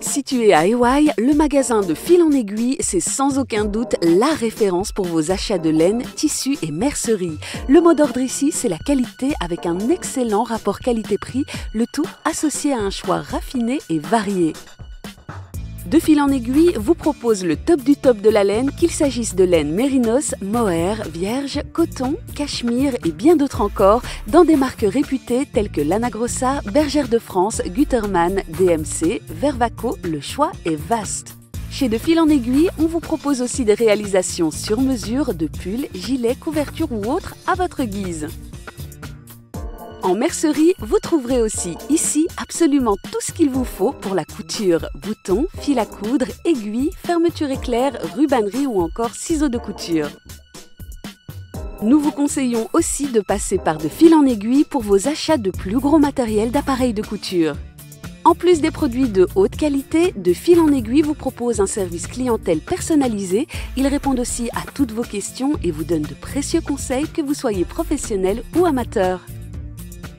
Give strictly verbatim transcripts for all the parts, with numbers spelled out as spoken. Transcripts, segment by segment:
Situé à Aywaille, le magasin De Fil en Aiguille, c'est sans aucun doute la référence pour vos achats de laine, tissus et mercerie. Le mot d'ordre ici, c'est la qualité avec un excellent rapport qualité-prix, le tout associé à un choix raffiné et varié. De Fil en Aiguille vous propose le top du top de la laine, qu'il s'agisse de laine mérinos, mohair, vierge, coton, cachemire et bien d'autres encore, dans des marques réputées telles que Lana Grossa, Bergère de France, Gutermann, D M C, Vervaco, le choix est vaste. Chez De Fil en Aiguille, on vous propose aussi des réalisations sur mesure de pulls, gilets, couvertures ou autres à votre guise. En mercerie, vous trouverez aussi ici absolument tout ce qu'il vous faut pour la couture. Boutons, fil à coudre, aiguilles, fermeture éclair, rubannerie ou encore ciseaux de couture. Nous vous conseillons aussi de passer par De Fil en Aiguille pour vos achats de plus gros matériel d'appareils de couture. En plus des produits de haute qualité, De Fil en Aiguille vous propose un service clientèle personnalisé. Ils répondent aussi à toutes vos questions et vous donnent de précieux conseils que vous soyez professionnel ou amateur.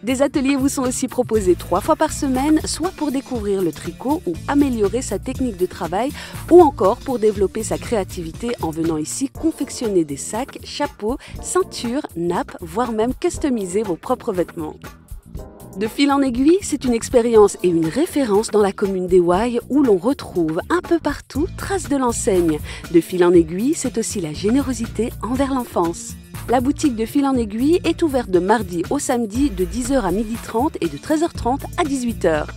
Des ateliers vous sont aussi proposés trois fois par semaine, soit pour découvrir le tricot ou améliorer sa technique de travail, ou encore pour développer sa créativité en venant ici confectionner des sacs, chapeaux, ceintures, nappes, voire même customiser vos propres vêtements. De Fil en Aiguille, c'est une expérience et une référence dans la commune d'Aywaille où l'on retrouve un peu partout traces de l'enseigne. De Fil en Aiguille, c'est aussi la générosité envers l'enfance. La boutique De Fil en Aiguille est ouverte de mardi au samedi de dix heures à midi trente et de treize heures trente à dix-huit heures.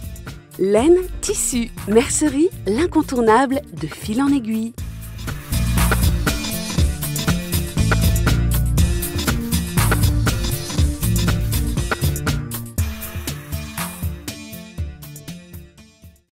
Laine, tissu, mercerie, l'incontournable De Fil en Aiguille.